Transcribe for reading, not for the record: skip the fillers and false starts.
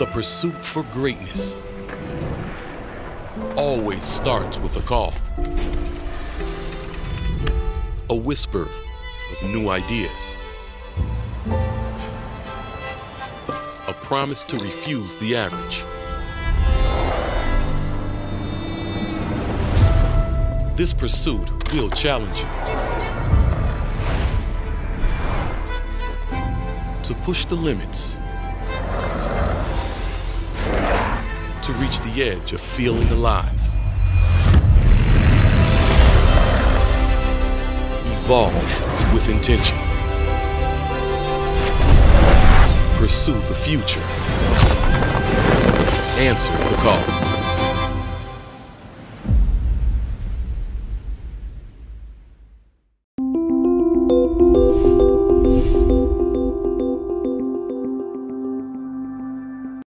The pursuit for greatness always starts with a call, a whisper of new ideas, a promise to refuse the average. This pursuit will challenge you to push the limits, to reach the edge of feeling alive. Evolve with intention. Pursue the future. Answer the call.